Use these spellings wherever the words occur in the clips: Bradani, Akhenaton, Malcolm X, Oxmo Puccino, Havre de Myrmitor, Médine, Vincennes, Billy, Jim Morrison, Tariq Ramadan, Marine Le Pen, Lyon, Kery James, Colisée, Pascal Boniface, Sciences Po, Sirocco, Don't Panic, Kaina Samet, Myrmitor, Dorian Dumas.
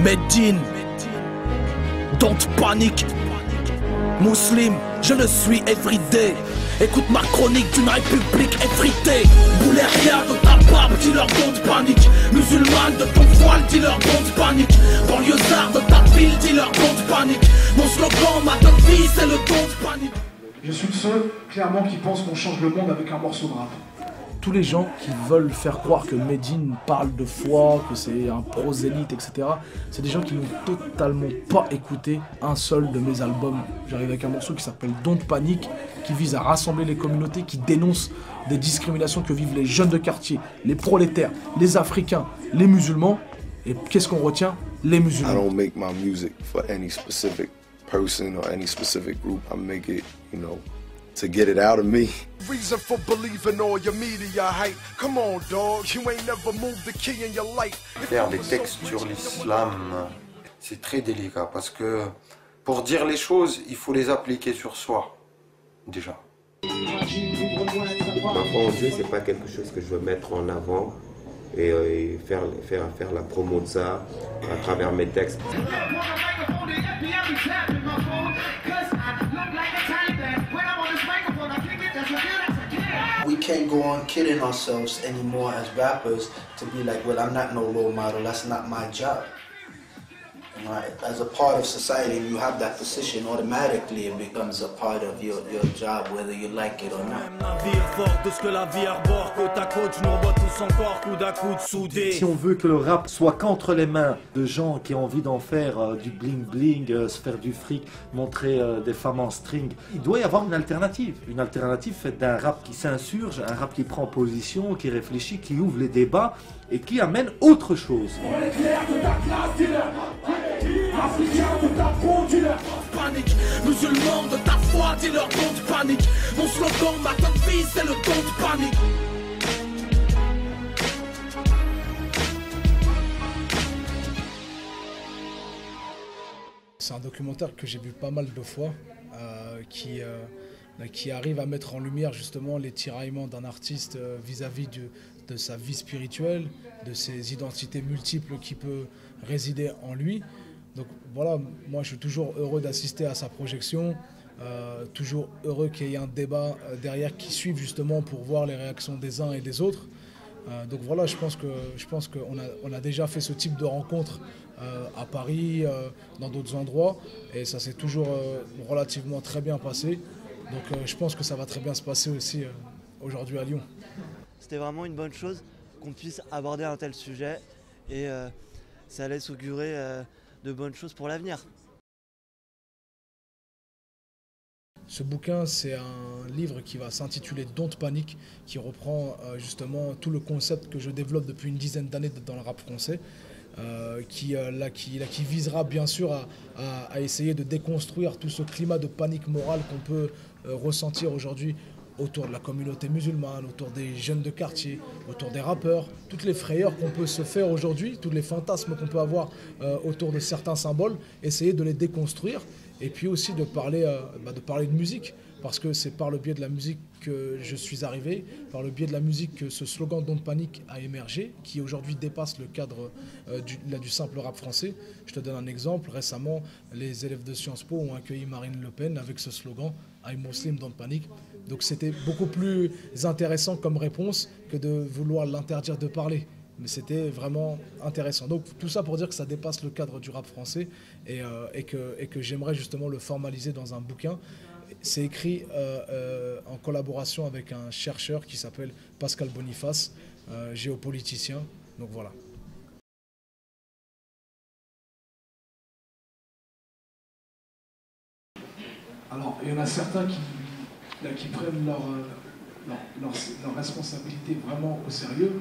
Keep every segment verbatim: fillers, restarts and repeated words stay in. Médine, Don't Panic, Muslim, je le suis everyday. Écoute ma chronique d'une république effritée. Boulet rien de ta barbe, dis-leur don't panique. Musulmane de ton voile, dis-leur don't panique. Banlieusard de ta ville, dis-leur don't panique. Mon slogan, ma top vie, c'est le don't panique. Je suis le seul, clairement, qui pense qu'on change le monde avec un morceau de rap. Tous les gens qui veulent faire croire que Médine parle de foi, que c'est un prosélyte, et cetera, c'est des gens qui n'ont totalement pas écouté un seul de mes albums. J'arrive avec un morceau qui s'appelle Don't Panic, qui vise à rassembler les communautés, qui dénonce des discriminations que vivent les jeunes de quartier, les prolétaires, les Africains, les musulmans. Et qu'est-ce qu'on retient? Les musulmans. I don't make my music for any specific person or any specific group. I make it, you know, to get it out of me. Reason for believing all your media hype. Come on, dog, you ain't never moved the key in your life. Faire des textes sur l'islam, c'est très délicat parce que pour dire les choses, il faut les appliquer sur soi, déjà. Ma foi en Dieu, c'est pas quelque chose que je veux mettre en avant et, euh, et faire, faire, faire la promo de ça à travers mes textes. We can't go on kidding ourselves anymore as rappers to be like, well, I'm not no role model, that's not my job. You know, as a part of society, you have that position, automatically it becomes a part of your, your job, whether you like it or not. Si on veut que le rap soit qu'entre les mains de gens qui ont envie d'en faire euh, du bling-bling, euh, se faire du fric, montrer euh, des femmes en string, il doit y avoir une alternative. Une alternative faite d'un rap qui s'insurge, un rap qui prend position, qui réfléchit, qui ouvre les débats et qui amène autre chose. Africain de ta peau, dis-leur don't panique. Musulman de ta foi, dis-leur don't panique. Mon slogan, ma top vie, c'est le don't panique. C'est un documentaire que j'ai vu pas mal de fois, euh, qui, euh, qui arrive à mettre en lumière justement les tiraillements d'un artiste vis-à-vis de, de sa vie spirituelle, de ses identités multiples qui peut résider en lui. Donc voilà, moi je suis toujours heureux d'assister à sa projection, euh, toujours heureux qu'il y ait un débat derrière qui suive justement pour voir les réactions des uns et des autres. Euh, donc voilà, je pense que je pense qu'on a, on a déjà fait ce type de rencontre euh, à Paris, euh, dans d'autres endroits, et ça s'est toujours euh, relativement très bien passé. Donc euh, je pense que ça va très bien se passer aussi euh, aujourd'hui à Lyon. C'était vraiment une bonne chose qu'on puisse aborder un tel sujet et euh, ça laisse augurer euh, de bonnes choses pour l'avenir. Ce bouquin, c'est un livre qui va s'intituler Don't Panic, qui reprend euh, justement tout le concept que je développe depuis une dizaine d'années dans le rap français, euh, qui, euh, là, qui, là, qui visera bien sûr à, à, à essayer de déconstruire tout ce climat de panique morale qu'on peut euh, ressentir aujourd'hui autour de la communauté musulmane, autour des jeunes de quartier, autour des rappeurs, toutes les frayeurs qu'on peut se faire aujourd'hui, tous les fantasmes qu'on peut avoir euh, autour de certains symboles, essayer de les déconstruire et puis aussi de parler, euh, bah de, parler de musique, parce que c'est par le biais de la musique que je suis arrivé, par le biais de la musique que ce slogan Don't Panic a émergé, qui aujourd'hui dépasse le cadre euh, du, là, du simple rap français. Je te donne un exemple, récemment les élèves de Sciences Po ont accueilli Marine Le Pen avec ce slogan I'm Muslim, Don't Panic. Donc c'était beaucoup plus intéressant comme réponse que de vouloir l'interdire de parler. Mais c'était vraiment intéressant. Donc tout ça pour dire que ça dépasse le cadre du rap français et, euh, et que, et que j'aimerais justement le formaliser dans un bouquin. C'est écrit euh, euh, en collaboration avec un chercheur qui s'appelle Pascal Boniface, euh, géopoliticien. Donc voilà. Alors il y en a certains qui... Là, qui prennent leur, leur, leur, leur responsabilité vraiment au sérieux,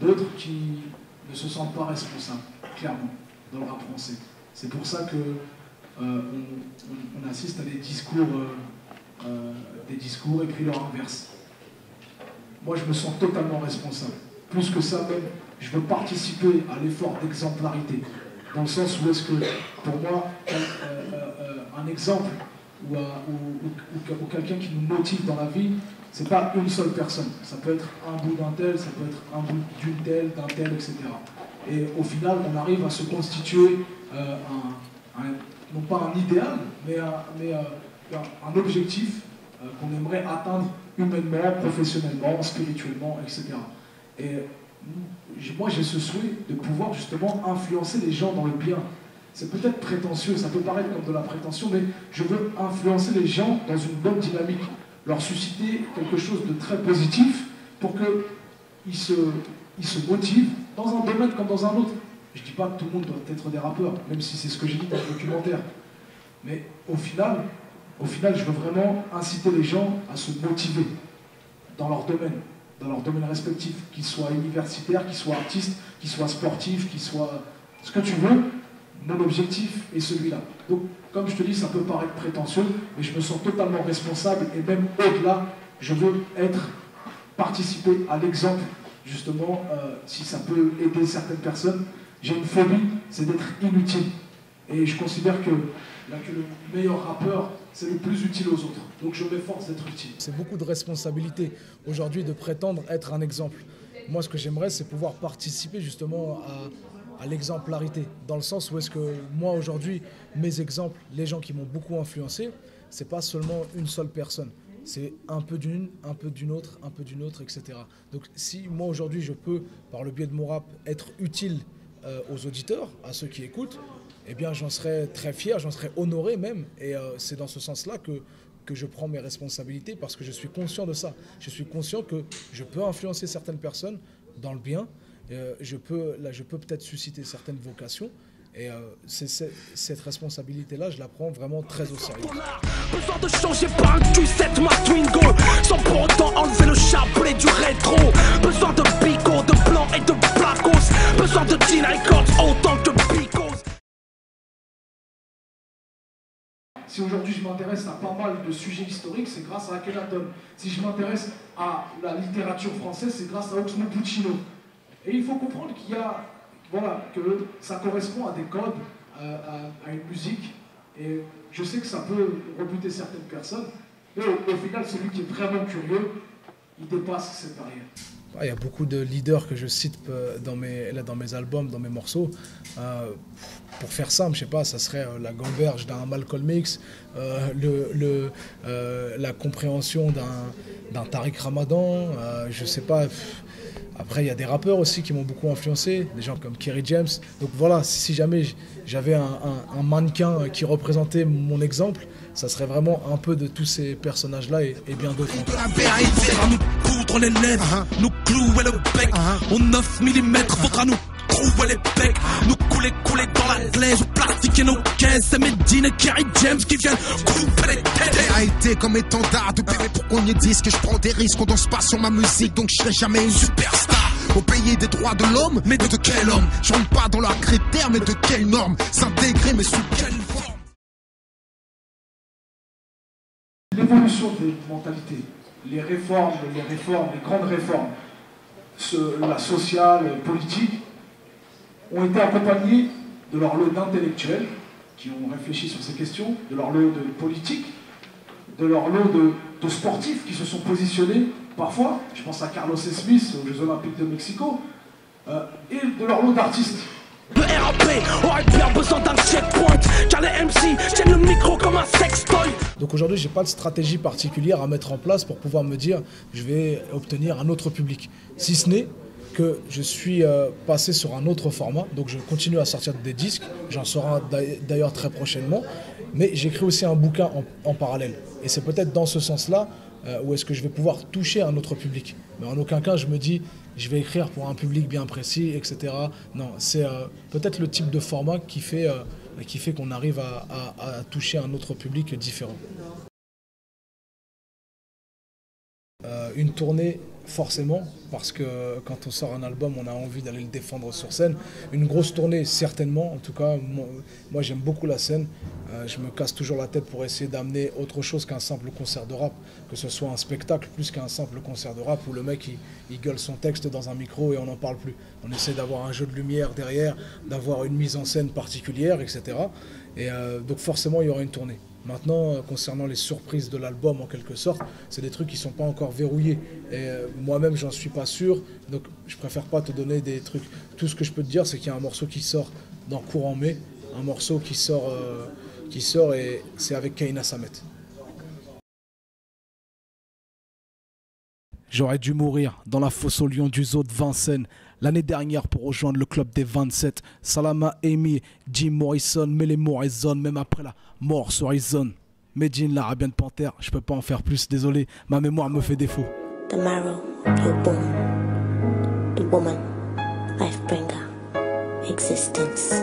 d'autres qui ne se sentent pas responsables, clairement, dans le rap français. C'est pour ça que euh, on, on assiste à des discours, euh, euh, des discours et puis leur inverse. Moi, je me sens totalement responsable. Plus que ça, même, je veux participer à l'effort d'exemplarité, dans le sens où est-ce que, pour moi, euh, euh, euh, un exemple... ou, ou, ou, ou quelqu'un qui nous motive dans la vie, c'est pas une seule personne. Ça peut être un bout d'un tel, ça peut être un bout d'une telle, d'un tel, et cetera. Et au final, on arrive à se constituer, euh, un, un, non pas un idéal, mais un, mais, euh, un objectif euh, qu'on aimerait atteindre humainement, professionnellement, spirituellement, et cetera. Et moi, j'ai ce souhait de pouvoir justement influencer les gens dans le bien. C'est peut-être prétentieux, ça peut paraître comme de la prétention, mais je veux influencer les gens dans une bonne dynamique, leur susciter quelque chose de très positif pour qu'ils se, ils se motivent dans un domaine comme dans un autre. Je ne dis pas que tout le monde doit être des rappeurs, même si c'est ce que j'ai dit dans le documentaire. Mais au final, au final, je veux vraiment inciter les gens à se motiver dans leur domaine, dans leur domaine respectif, qu'ils soient universitaires, qu'ils soient artistes, qu'ils soient sportifs, qu'ils soient ce que tu veux. Mon objectif est celui-là. Donc, comme je te dis, ça peut paraître prétentieux, mais je me sens totalement responsable, et même au-delà, je veux être, participer à l'exemple, justement, euh, si ça peut aider certaines personnes. J'ai une phobie, c'est d'être inutile. Et je considère que, là, que le meilleur rappeur, c'est le plus utile aux autres. Donc je m'efforce d'être utile. C'est beaucoup de responsabilité aujourd'hui de prétendre être un exemple. Moi, ce que j'aimerais, c'est pouvoir participer justement à... à l'exemplarité, dans le sens où est-ce que moi aujourd'hui, mes exemples, les gens qui m'ont beaucoup influencé, c'est pas seulement une seule personne, c'est un peu d'une, un peu d'une autre, un peu d'une autre, et cetera. Donc si moi aujourd'hui je peux, par le biais de mon rap, être utile euh, aux auditeurs, à ceux qui écoutent, eh bien j'en serais très fier, j'en serais honoré même, et euh, c'est dans ce sens-là que que je prends mes responsabilités, parce que je suis conscient de ça, je suis conscient que je peux influencer certaines personnes dans le bien. Euh, je peux, là, je peux peut-être susciter certaines vocations, et euh, c'est, c'est, cette responsabilité-là, je la prends vraiment très au sérieux. Besoin de changer par un Q sept Matwingo, sans pour autant enlever le chapelet du rétro. Besoin de Pico, de Blanc et de Placos. Besoin de Teen Records autant que Picos. Si aujourd'hui je m'intéresse à pas mal de sujets historiques, c'est grâce à Akhenaton. Si je m'intéresse à la littérature française, c'est grâce à Oxmo Puccino. Et il faut comprendre qu'il y a, voilà, que ça correspond à des codes, euh, à, à une musique. Et je sais que ça peut rebuter certaines personnes, mais au, au final, celui qui est vraiment curieux, il dépasse cette barrière. Il y a beaucoup de leaders que je cite dans mes, là, dans mes albums, dans mes morceaux. Euh, pour faire simple, je sais pas, ça serait la gamberge d'un Malcolm X, euh, le, le, euh, la compréhension d'un Tariq Ramadan, euh, je sais pas... Pff, après, il y a des rappeurs aussi qui m'ont beaucoup influencé, des gens comme Kery James. Donc voilà, si jamais j'avais un, un, un mannequin qui représentait mon exemple, ça serait vraiment un peu de tous ces personnages-là et, et bien d'autres. Nous coudre les lèvres, nous clouer le bec, au neuf millimètres, faudra nous trouver les becs, nous couler, couler dans la glaise, plastiquer nos caisses, c'est Médine et Kery James qui viennent couper les têtes. A été comme étendard de bébé pour qu'on y dise que je prends des risques, on danse pas sur ma musique, donc je serai jamais une superstar. Au pays des droits de l'homme, mais de, de quel homme? Je rentre pas dans leurs critères, mais de quelle norme? S'intégrer, mais sous quelle forme? L'évolution des mentalités, les réformes, les réformes, les grandes réformes, ce, la sociale, politique, ont été accompagnés de leur lot d'intellectuels qui ont réfléchi sur ces questions, de leur lot de politique, de leur lot de, de sportifs qui se sont positionnés parfois, je pense à Carlos et Smith aux Jeux Olympiques de Mexico, euh, et de leur lot d'artistes. Le R A P aurait bien besoin d'un checkpoint, car les M C tiennent le micro comme un sextoy. Donc aujourd'hui, j'ai pas de stratégie particulière à mettre en place pour pouvoir me dire je vais obtenir un autre public, si ce n'est que je suis euh, passé sur un autre format, donc je continue à sortir des disques, j'en sors d'ailleurs très prochainement, mais j'écris aussi un bouquin en, en parallèle. Et c'est peut-être dans ce sens-là euh, où est-ce que je vais pouvoir toucher un autre public. Mais en aucun cas, je me dis, je vais écrire pour un public bien précis, et cetera. Non, c'est euh, peut-être le type de format qui fait euh, qui fait qu'on arrive à, à, à toucher un autre public différent. Euh, une tournée, forcément, parce que quand on sort un album, on a envie d'aller le défendre sur scène. Une grosse tournée, certainement. En tout cas, moi, j'aime beaucoup la scène. Euh, je me casse toujours la tête pour essayer d'amener autre chose qu'un simple concert de rap, que ce soit un spectacle plus qu'un simple concert de rap où le mec, il, il gueule son texte dans un micro et on n'en parle plus. On essaie d'avoir un jeu de lumière derrière, d'avoir une mise en scène particulière, et cetera. Et euh, donc forcément, il y aura une tournée. Maintenant, euh, concernant les surprises de l'album, en quelque sorte, c'est des trucs qui ne sont pas encore verrouillés. Et euh, moi-même, j'en suis pas sûr, donc je préfère pas te donner des trucs. Tout ce que je peux te dire, c'est qu'il y a un morceau qui sort dans courant mai, un morceau qui sort, euh, qui sort et c'est avec Kaina Samet. J'aurais dû mourir dans la fosse aux lions du zoo de Vincennes l'année dernière pour rejoindre le club des vingt-sept. Salama Amy, Jim Morrison, mais les mots résonnent même après la mort sur Horizon. Médine, l'Arabien de Panthère, je peux pas en faire plus, désolé, ma mémoire me fait défaut. The marrow, the woman, the woman, life bringer, existence.